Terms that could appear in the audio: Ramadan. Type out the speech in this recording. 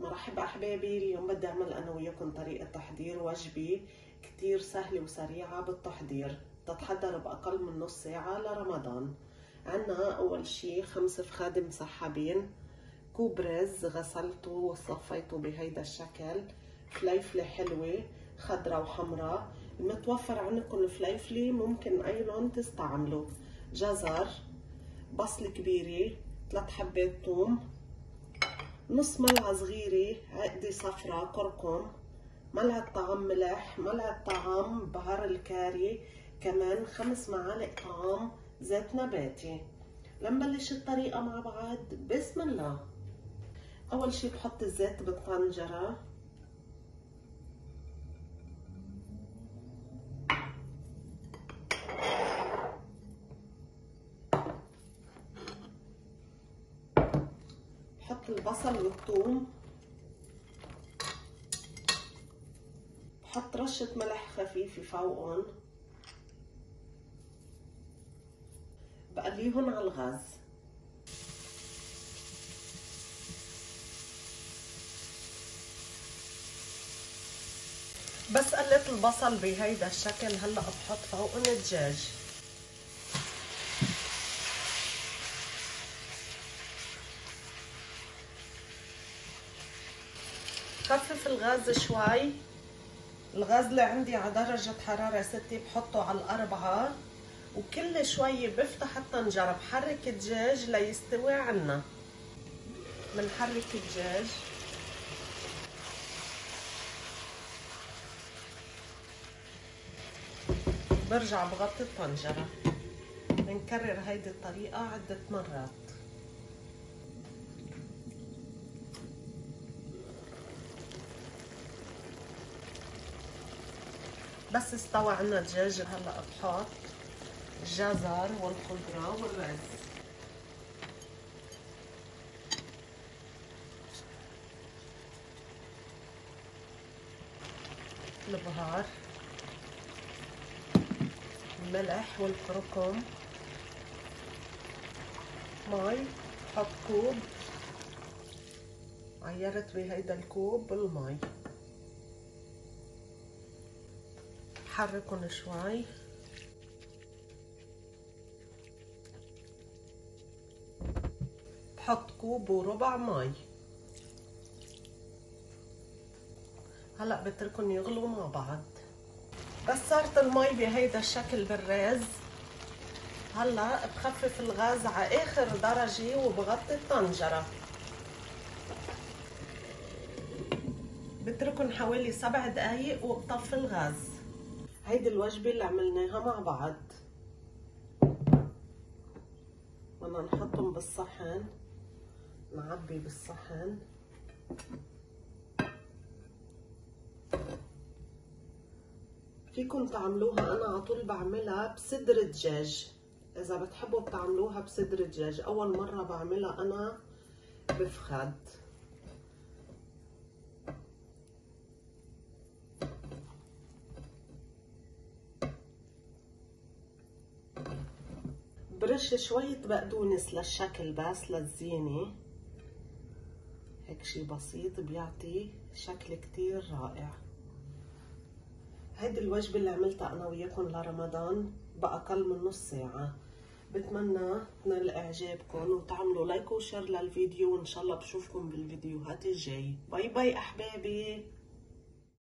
مرحبا أحبابي، اليوم بدي أعمل أنا وياكم طريقة تحضير وجبة كتير سهلة وسريعة بالتحضير، تتحضر بأقل من نص ساعة لرمضان. عنا أول شي 5 فخاد مسحبين، كوب رز غسلته وصفيته بهيدا الشكل، فليفلة حلوة خضرا وحمرا، المتوفر عندكم الفليفلة ممكن أي لون تستعملوا، جزر، بصلة كبيرة، 3 حبات ثوم، نص ملعقة صغيرة عقدة صفرا كركم، ملعقة طعام ملح، ملعقة طعام بهار الكاري، كمان 5 معالق طعام زيت نباتي. لنبلش الطريقة مع بعض، بسم الله. أول شي بحط الزيت بالطنجرة، بحط البصل والثوم، بحط رشة ملح خفيفة فوقهم، بقليهم على الغاز. بس قلت البصل بهيدا الشكل، هلا بحط فوقهم الدجاج. خفف الغاز شوي، الغاز اللي عندي على درجة حرارة 6 بحطه على 4، وكل شوي بفتح الطنجرة بحرك الدجاج ليستوي عنا. بنحرك الدجاج، برجع بغطي الطنجرة. بنكرر هيدي الطريقة عدة مرات. بس استوى عنا الدجاج، هلا بحط الجزر والخضرة والرز. البهار، الملح والكركم، مي، بحط كوب، عيرت بهيدا الكوب بالمي، حركن شوي. بحط 1.25 كوب مي. هلا بتركن يغلوا مع بعض. بس صارت المي بهيدا الشكل بالرز، هلا بخفف الغاز على اخر درجة وبغطي الطنجرة. بتركن حوالي 7 دقايق وبطفي الغاز. هيدي الوجبة اللي عملناها مع بعض. بدنا نحطهم بالصحن، نعبي بالصحن، فيكم تعملوها. أنا على طول بعملها بصدر دجاج، إذا بتحبوا بتعملوها بصدر دجاج، أول مرة بعملها أنا بفخاد. برش شوية بقدونس للشكل بس للزينة، هيك شي بسيط بيعطي شكل كتير رائع. هيدي الوجبة اللي عملتها أنا وياكم لرمضان بأقل من نص ساعة. بتمنى تنال إعجابكم وتعملوا لايك وشير للفيديو، وإن شاء الله بشوفكم بالفيديوهات الجاي. باي باي أحبابي.